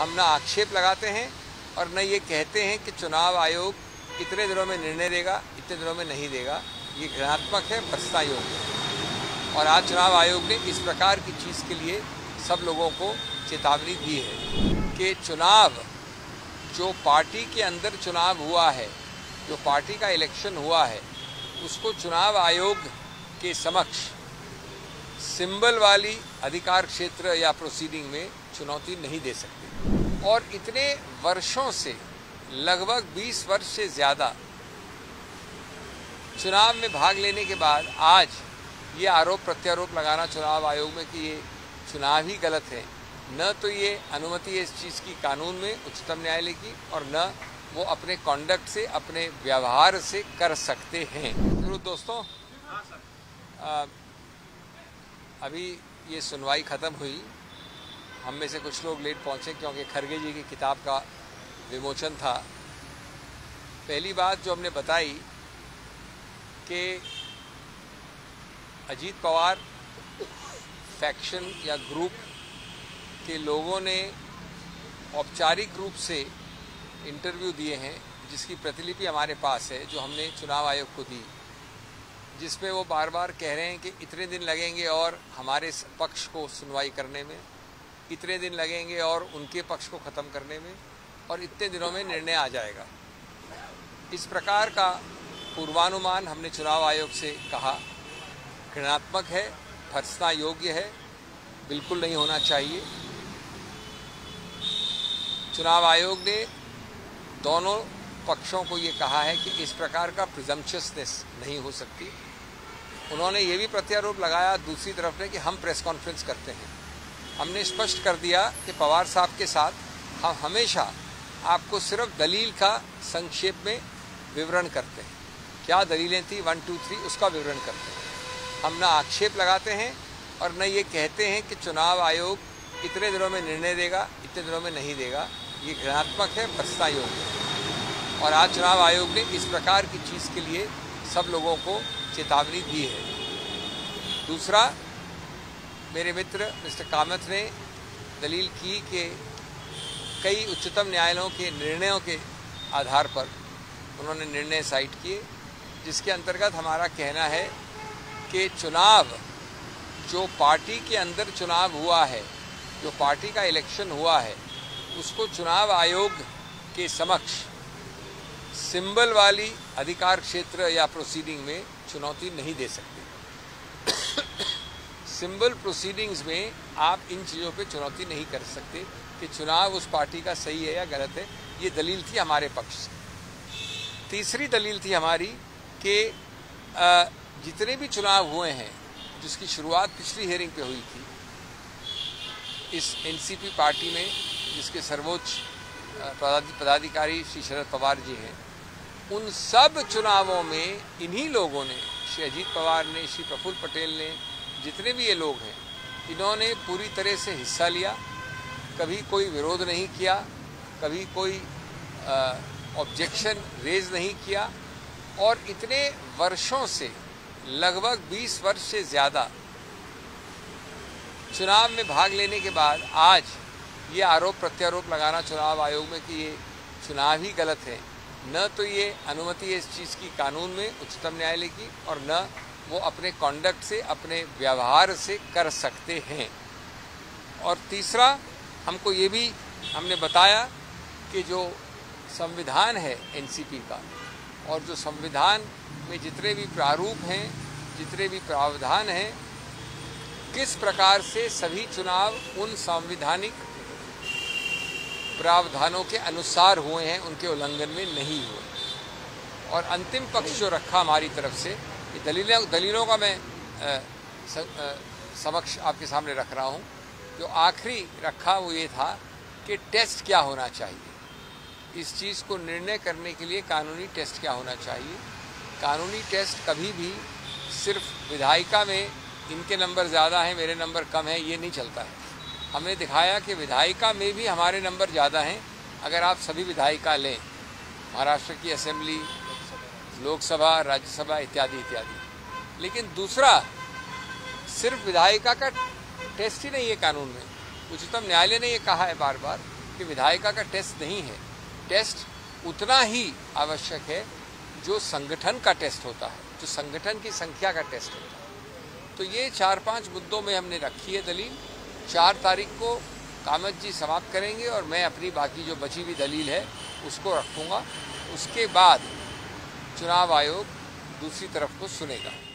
हम ना आक्षेप लगाते हैं और न ये कहते हैं कि चुनाव आयोग इतने दिनों में निर्णय देगा, इतने दिनों में नहीं देगा। ये घृणात्मक है, भ्रष्टाचार है। और आज चुनाव आयोग ने इस प्रकार की चीज़ के लिए सब लोगों को चेतावनी दी है कि चुनाव, जो पार्टी के अंदर चुनाव हुआ है, जो पार्टी का इलेक्शन हुआ है, उसको चुनाव आयोग के समक्ष सिंबल वाली अधिकार क्षेत्र या प्रोसीडिंग में चुनौती नहीं दे सकते। और इतने वर्षों से, लगभग 20 वर्ष से ज़्यादा चुनाव में भाग लेने के बाद आज ये आरोप प्रत्यारोप लगाना चुनाव आयोग में कि ये चुनाव ही गलत है, न तो ये अनुमति है इस चीज़ की कानून में उच्चतम न्यायालय की, और न वो अपने कॉन्डक्ट से, अपने व्यवहार से कर सकते हैं। तो दोस्तों, अभी ये सुनवाई ख़त्म हुई। हम में से कुछ लोग लेट पहुँचे क्योंकि खरगे जी की किताब का विमोचन था। पहली बात जो हमने बताई कि अजीत पवार फैक्शन या ग्रुप के लोगों ने औपचारिक रूप से इंटरव्यू दिए हैं, जिसकी प्रतिलिपि हमारे पास है, जो हमने चुनाव आयोग को दी, जिसमें वो बार बार कह रहे हैं कि इतने दिन लगेंगे और हमारे पक्ष को सुनवाई करने में, इतने दिन लगेंगे और उनके पक्ष को ख़त्म करने में, और इतने दिनों में निर्णय आ जाएगा। इस प्रकार का पूर्वानुमान हमने चुनाव आयोग से कहा घृणात्मक है, भर्त्सना योग्य है, बिल्कुल नहीं होना चाहिए। चुनाव आयोग ने दोनों पक्षों को ये कहा है कि इस प्रकार का प्रिजम्पचुअसनेस नहीं हो सकती। उन्होंने ये भी प्रत्यारोप लगाया दूसरी तरफ ने कि हम प्रेस कॉन्फ्रेंस करते हैं। हमने स्पष्ट कर दिया कि पवार साहब के साथ हम हमेशा आपको सिर्फ दलील का संक्षेप में विवरण करते हैं, क्या दलीलें थी 1, 2, 3 उसका विवरण करते हैं। हम ना आक्षेप लगाते हैं और न ये कहते हैं कि चुनाव आयोग इतने दिनों में निर्णय देगा, इतने दिनों में नहीं देगा। ये घृणात्मक है, भ्रष्टाचार है। और आज चुनाव आयोग ने इस प्रकार की चीज़ के लिए सब लोगों को चेतावनी दी है। दूसरा, मेरे मित्र मिस्टर कामत ने दलील की कि कई उच्चतम न्यायालयों के निर्णयों के आधार पर उन्होंने निर्णय साइट किए, जिसके अंतर्गत हमारा कहना है कि चुनाव, जो पार्टी के अंदर चुनाव हुआ है, जो पार्टी का इलेक्शन हुआ है, उसको चुनाव आयोग के समक्ष सिंबल वाली अधिकार क्षेत्र या प्रोसीडिंग में चुनौती नहीं दे सकते। सिंबल प्रोसीडिंग्स में आप इन चीज़ों पे चुनौती नहीं कर सकते कि चुनाव उस पार्टी का सही है या गलत है। ये दलील थी हमारे पक्ष से। तीसरी दलील थी हमारी कि जितने भी चुनाव हुए हैं, जिसकी शुरुआत पिछली हेयरिंग पे हुई थी इस एनसीपी पार्टी में, जिसके सर्वोच्च पदाधिकारी श्री शरद पवार जी हैं, उन सब चुनावों में इन्हीं लोगों ने, श्री अजीत पवार ने, श्री प्रफुल्ल पटेल ने, जितने भी ये लोग हैं, इन्होंने पूरी तरह से हिस्सा लिया। कभी कोई विरोध नहीं किया, कभी कोई ऑब्जेक्शन रेज नहीं किया। और इतने वर्षों से, लगभग 20 वर्ष से ज़्यादा चुनाव में भाग लेने के बाद आज ये आरोप प्रत्यारोप लगाना चुनाव आयोग में कि ये चुनाव ही गलत है, न तो ये अनुमति है इस चीज़ की कानून में उच्चतम न्यायालय की, और न वो अपने कॉन्डक्ट से, अपने व्यवहार से कर सकते हैं। और तीसरा, हमको ये भी हमने बताया कि जो संविधान है एनसीपी का, और जो संविधान में जितने भी प्रारूप हैं, जितने भी प्रावधान हैं, किस प्रकार से सभी चुनाव उन संवैधानिक प्रावधानों के अनुसार हुए हैं, उनके उल्लंघन में नहीं हुए। और अंतिम पक्ष जो रखा हमारी तरफ से, ये दलीलों का मैं समक्ष आपके सामने रख रहा हूँ, जो आखिरी रखा वो ये था कि टेस्ट क्या होना चाहिए इस चीज़ को निर्णय करने के लिए, कानूनी टेस्ट क्या होना चाहिए। कानूनी टेस्ट कभी भी सिर्फ विधायिका में इनके नंबर ज़्यादा हैं, मेरे नंबर कम हैं, ये नहीं चलता है। हमने दिखाया कि विधायिका में भी हमारे नंबर ज़्यादा हैं। अगर आप सभी विधायिका लें, महाराष्ट्र की असेंबली, लोकसभा, राज्यसभा इत्यादि इत्यादि। लेकिन दूसरा, सिर्फ विधायिका का टेस्ट ही नहीं है कानून में। उच्चतम न्यायालय ने ये कहा है बार बार कि विधायिका का टेस्ट नहीं है, टेस्ट उतना ही आवश्यक है जो संगठन का टेस्ट होता है, जो संगठन की संख्या का टेस्ट होता है। तो ये 4-5 मुद्दों में हमने रखी है दलील। 4 तारीख को कामत जी समाप्त करेंगे और मैं अपनी बाकी जो बची हुई दलील है उसको रखूँगा। उसके बाद चुनाव आयोग दूसरी तरफ को सुनेगा।